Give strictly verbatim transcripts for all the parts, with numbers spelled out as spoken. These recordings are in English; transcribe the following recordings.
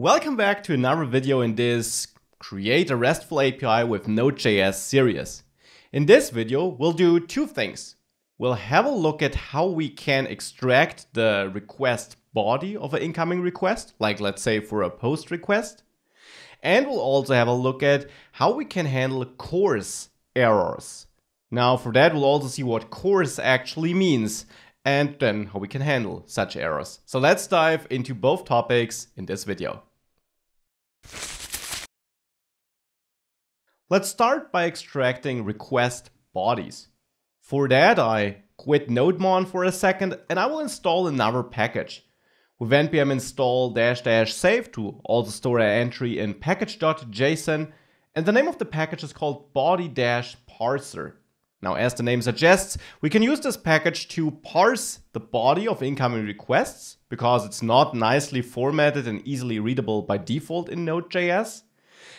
Welcome back to another video in this Create a RESTful A P I with Node.js series. In this video, we'll do two things. We'll have a look at how we can extract the request body of an incoming request, like let's say for a post request. And we'll also have a look at how we can handle CORS errors. Now for that, we'll also see what CORS actually means and then how we can handle such errors. So let's dive into both topics in this video. Let's start by extracting request bodies. For that, I quit NodeMon for a second and I will install another package. With npm install dash dash save to also store an entry in package.json, and the name of the package is called body-parser. Now, as the name suggests, we can use this package to parse the body of incoming requests because it's not nicely formatted and easily readable by default in Node.js.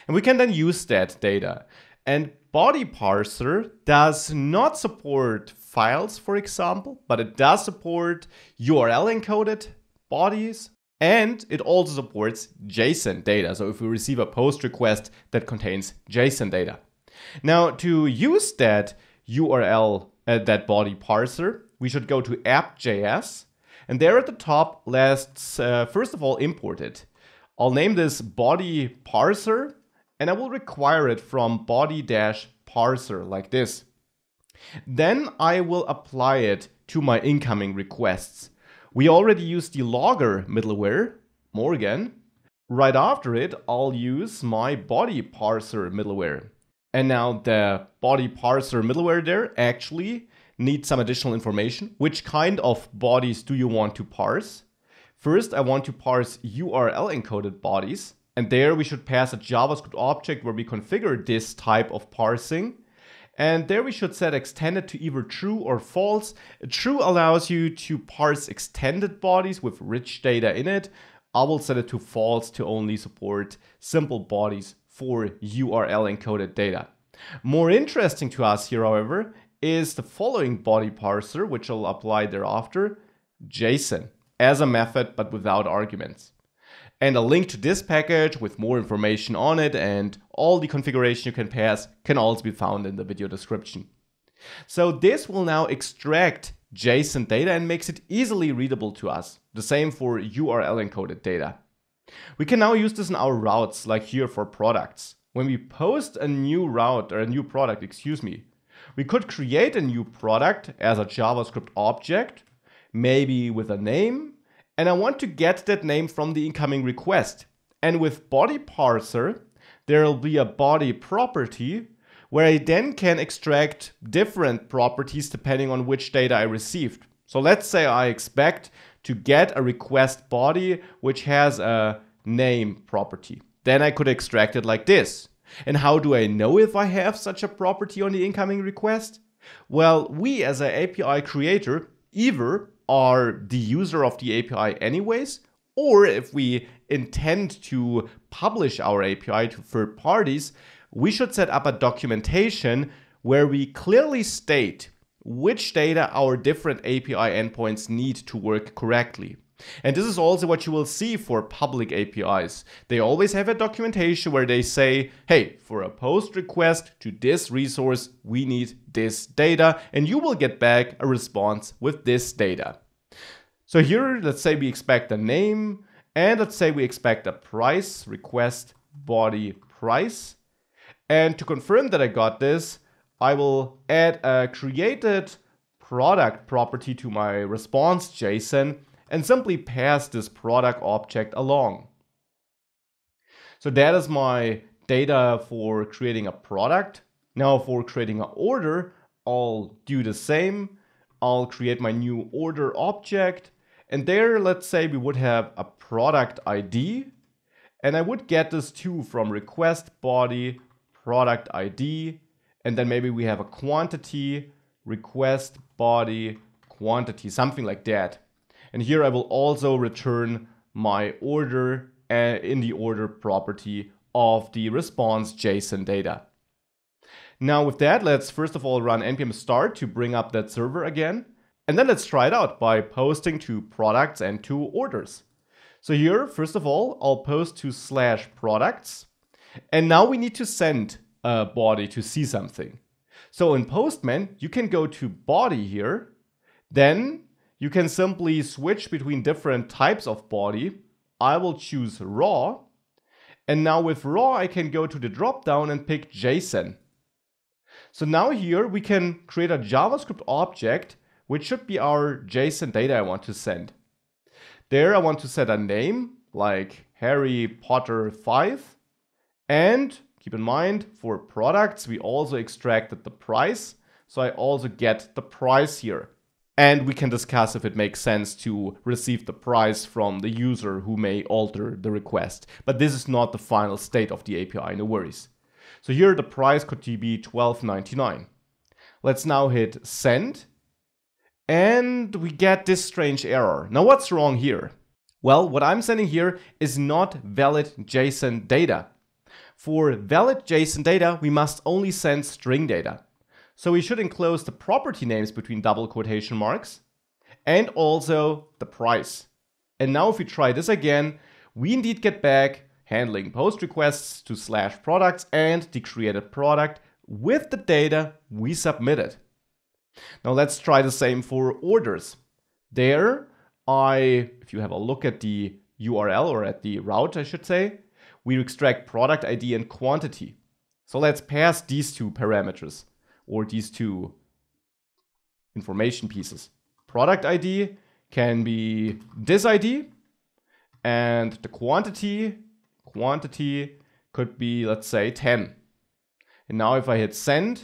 And we can then use that data. And body parser does not support files, for example, but it does support U R L-encoded bodies, and it also supports JSON data. So if we receive a post request that contains JSON data. Now, to use that U R L, uh, that body parser, we should go to app.js, and there at the top, let's uh, first of all import it. I'll name this body parser, and I will require it from body-parser like this. Then I will apply it to my incoming requests. We already used the logger middleware, Morgan. Right after it, I'll use my body parser middleware. And now the body parser middleware there actually needs some additional information. Which kind of bodies do you want to parse? First, I want to parse U R L encoded bodies. And there we should pass a JavaScript object where we configure this type of parsing. And there we should set extended to either true or false. True allows you to parse extended bodies with rich data in it. I will set it to false to only support simple bodies for U R L encoded data. More interesting to us here, however, is the following body parser, which I'll apply thereafter, JSON, as a method, but without arguments. And a link to this package with more information on it and all the configuration you can pass can also be found in the video description. So this will now extract JSON data and makes it easily readable to us. The same for U R L encoded data. We can now use this in our routes, like here for products. When we post a new route or a new product, excuse me, we could create a new product as a JavaScript object, maybe with a name, and I want to get that name from the incoming request. And with body parser, there'll be a body property where I then can extract different properties depending on which data I received. So let's say I expect to get a request body which has a name property. Then I could extract it like this. And how do I know if I have such a property on the incoming request? Well, we as an A P I creator either are the user of the A P I anyways, or if we intend to publish our A P I to third parties, we should set up a documentation where we clearly state which data our different A P I endpoints need to work correctly. And this is also what you will see for public A P Is. They always have a documentation where they say, hey, for a post request to this resource, we need this data, and you will get back a response with this data. So here, let's say we expect a name, and let's say we expect a price, request body price. And to confirm that I got this, I will add a created product property to my response JSON and simply pass this product object along. So that is my data for creating a product. Now for creating an order, I'll do the same. I'll create my new order object. And there, let's say we would have a product I D. And I would get this too from request body product I D. And then maybe we have a quantity, request body, quantity, something like that. And here I will also return my order uh, in the order property of the response JSON data. Now with that, let's first of all run npm start to bring up that server again. And then let's try it out by posting to products and to orders. So here, first of all, I'll post to slash products. And now we need to send a body to see something. So in Postman, you can go to body here. Then you can simply switch between different types of body. I will choose raw. And now with raw, I can go to the dropdown and pick JSON. So now here we can create a JavaScript object, which should be our JSON data I want to send. There I want to set a name like Harry Potter five. And keep in mind, for products, we also extracted the price. So I also get the price here. And we can discuss if it makes sense to receive the price from the user who may alter the request. But this is not the final state of the A P I, no worries. So here the price could be twelve ninety-nine. Let's now hit send. And we get this strange error. Now what's wrong here? Well, what I'm sending here is not valid JSON data. For valid JSON data, we must only send string data. So we should enclose the property names between double quotation marks and also the price. And now if we try this again, we indeed get back handling post requests to slash products and the created product with the data we submitted. Now let's try the same for orders. There, I, if you have a look at the U R L or at the route, I should say, we extract product I D and quantity. So let's pass these two parameters, or these two information pieces. Product I D can be this I D, and the quantity, quantity could be, let's say, ten. And now if I hit send,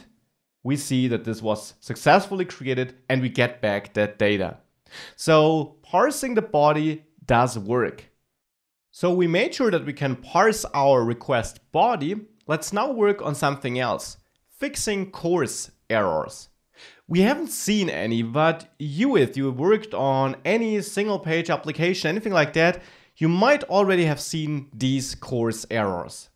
we see that this was successfully created and we get back that data. So parsing the body does work. So we made sure that we can parse our request body. Let's now work on something else. Fixing CORS errors. We haven't seen any, but you, if you worked on any single page application, anything like that, you might already have seen these CORS errors.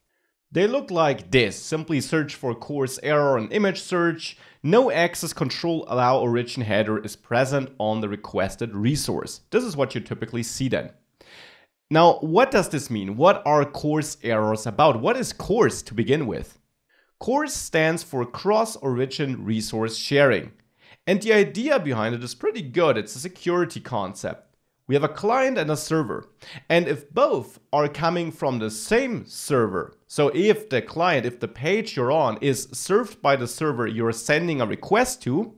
They look like this. Simply search for CORS error on image search. No Access-Control-Allow-Origin header is present on the requested resource. This is what you typically see then. Now, what does this mean? What are CORS errors about? What is CORS to begin with? CORS stands for Cross-Origin Resource Sharing. And the idea behind it is pretty good. It's a security concept. We have a client and a server. And if both are coming from the same server, so if the client, if the page you're on is served by the server you're sending a request to,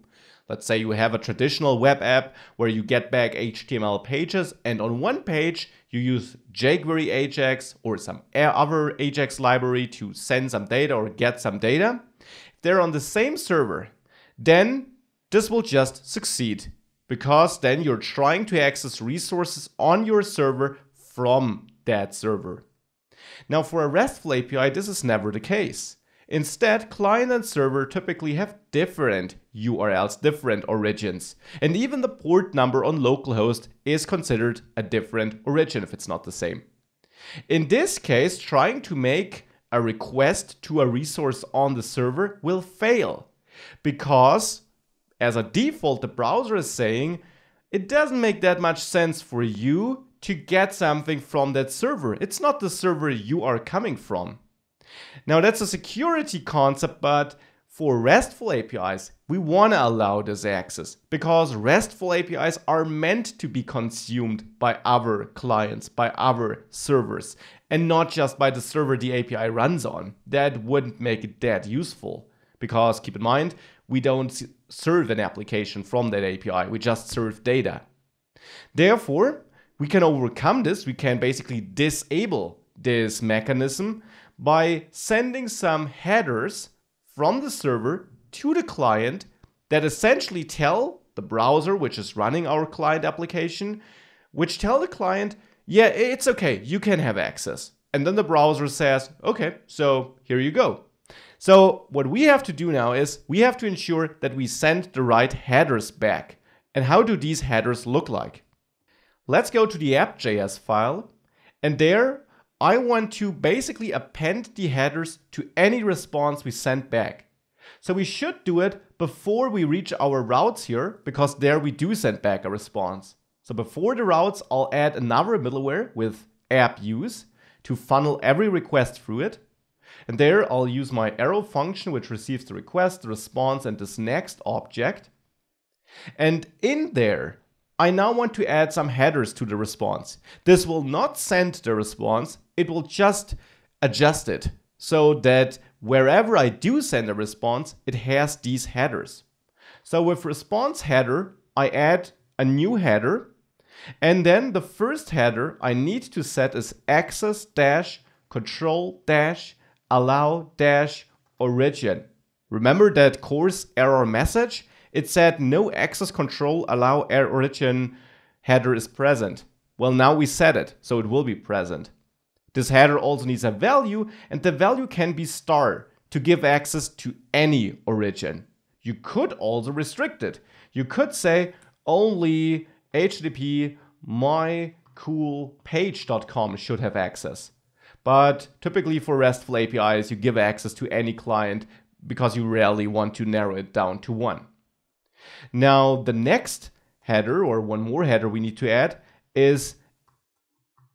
let's say you have a traditional web app where you get back H T M L pages and on one page you use jQuery AJAX or some other AJAX library to send some data or get some data. If they're on the same server, then this will just succeed because then you're trying to access resources on your server from that server. Now for a RESTful A P I, this is never the case. Instead, client and server typically have different U R Ls, different origins. And even the port number on localhost is considered a different origin if it's not the same. In this case, trying to make a request to a resource on the server will fail because, as a default, the browser is saying it doesn't make that much sense for you to get something from that server. It's not the server you are coming from. Now that's a security concept, but for RESTful A P Is, we want to allow this access because RESTful A P Is are meant to be consumed by other clients, by other servers, and not just by the server the A P I runs on. That wouldn't make it that useful because, keep in mind, we don't serve an application from that A P I, we just serve data. Therefore, we can overcome this, we can basically disable this mechanism by sending some headers from the server to the client that essentially tell the browser, which is running our client application, which tell the client, yeah, it's okay, you can have access. And then the browser says, okay, so here you go. So what we have to do now is we have to ensure that we send the right headers back. And how do these headers look like? Let's go to the app.js file, and there I want to basically append the headers to any response we send back. So we should do it before we reach our routes here, because there we do send back a response. So before the routes, I'll add another middleware with app use to funnel every request through it. And there I'll use my arrow function, which receives the request, the response, and this next object. And in there, I now want to add some headers to the response. This will not send the response, it will just adjust it so that wherever I do send a response, it has these headers. So with response header, I add a new header, and then the first header I need to set is access-control-allow-origin. Remember that CORS error message? It said no access control allow origin header is present. Well, now we set it, so it will be present. This header also needs a value, and the value can be star to give access to any origin. You could also restrict it. You could say only H T T P my cool page dot com should have access. But typically for RESTful A P Is, you give access to any client because you rarely want to narrow it down to one. Now the next header, or one more header we need to add, is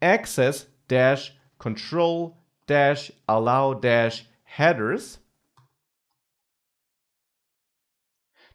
access-control-allow-headers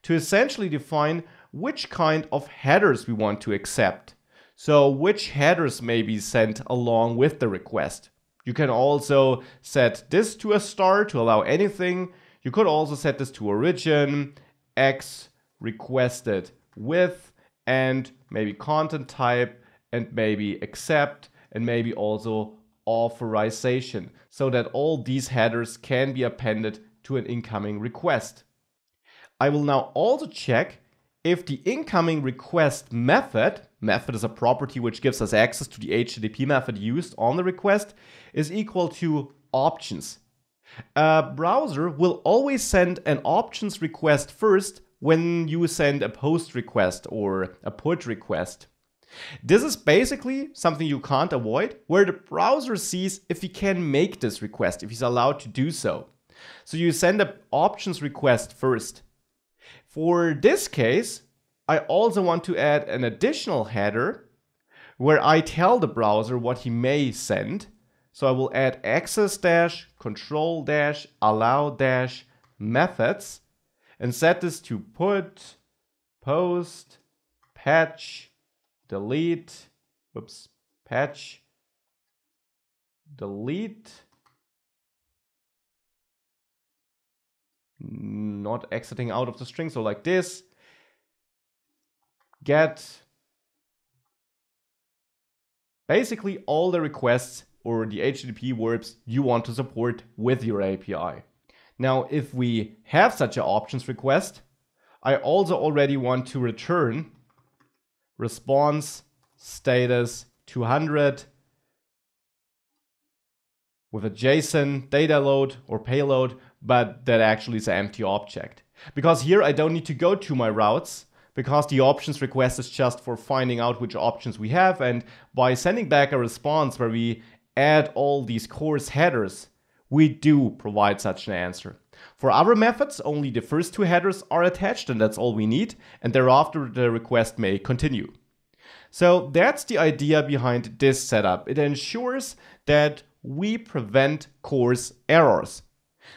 to essentially define which kind of headers we want to accept. So which headers may be sent along with the request. You can also set this to a star to allow anything. You could also set this to origin, X, requested with, and maybe content type, and maybe accept, and maybe also authorization, so that all these headers can be appended to an incoming request. I will now also check if the incoming request method, method is a property which gives us access to the H T T P method used on the request, is equal to options. A browser will always send an options request first when you send a post request or a put request. This is basically something you can't avoid, where the browser sees if he can make this request, if he's allowed to do so. So you send an options request first. For this case, I also want to add an additional header where I tell the browser what he may send. So I will add access-control-allow-methods and set this to put, post, patch, delete, whoops, patch, delete, not exiting out of the string, so like this, get, basically all the requests or the H T T P verbs you want to support with your A P I. Now, if we have such an options request, I also already want to return response status two hundred with a JSON data load or payload, but that actually is an empty object. Because here I don't need to go to my routes, because the options request is just for finding out which options we have, and by sending back a response where we add all these CORS headers, we do provide such an answer. For other methods, only the first two headers are attached, and that's all we need, and thereafter the request may continue. So that's the idea behind this setup. It ensures that we prevent CORS errors.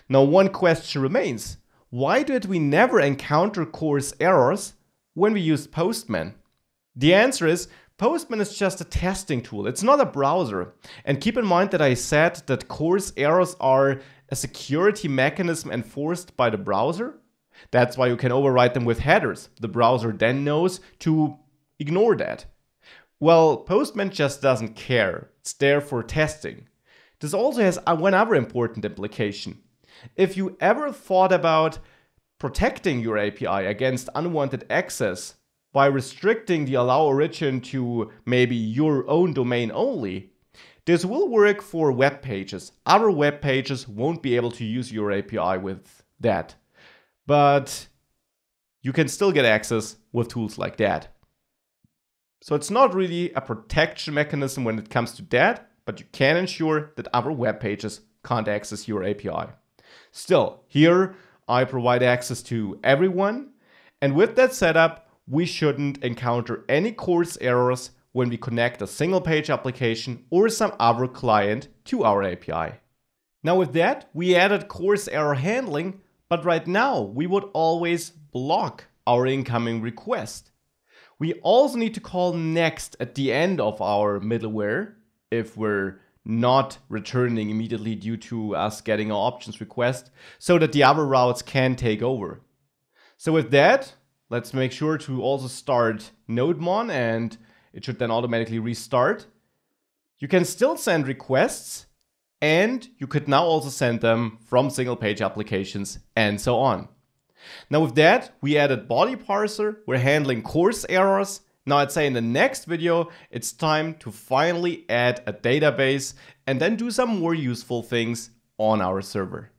Now one question remains, why did we never encounter CORS errors when we used Postman? The answer is, Postman is just a testing tool, it's not a browser. And keep in mind that I said that CORS errors are a security mechanism enforced by the browser. That's why you can override them with headers. The browser then knows to ignore that. Well, Postman just doesn't care, it's there for testing. This also has one other important implication. If you ever thought about protecting your A P I against unwanted access, by restricting the allow origin to maybe your own domain only, this will work for web pages. Other web pages won't be able to use your A P I with that. But you can still get access with tools like that. So it's not really a protection mechanism when it comes to that, but you can ensure that other web pages can't access your A P I. Still, here I provide access to everyone, and with that setup, we shouldn't encounter any CORS errors when we connect a single page application or some other client to our A P I. Now with that, we added CORS error handling, but right now we would always block our incoming request. We also need to call next at the end of our middleware if we're not returning immediately due to us getting our options request, so that the other routes can take over. So with that, let's make sure to also start NodeMon, and it should then automatically restart. You can still send requests, and you could now also send them from single page applications and so on. Now with that, we added body-parser, we're handling CORS errors. Now I'd say in the next video, it's time to finally add a database and then do some more useful things on our server.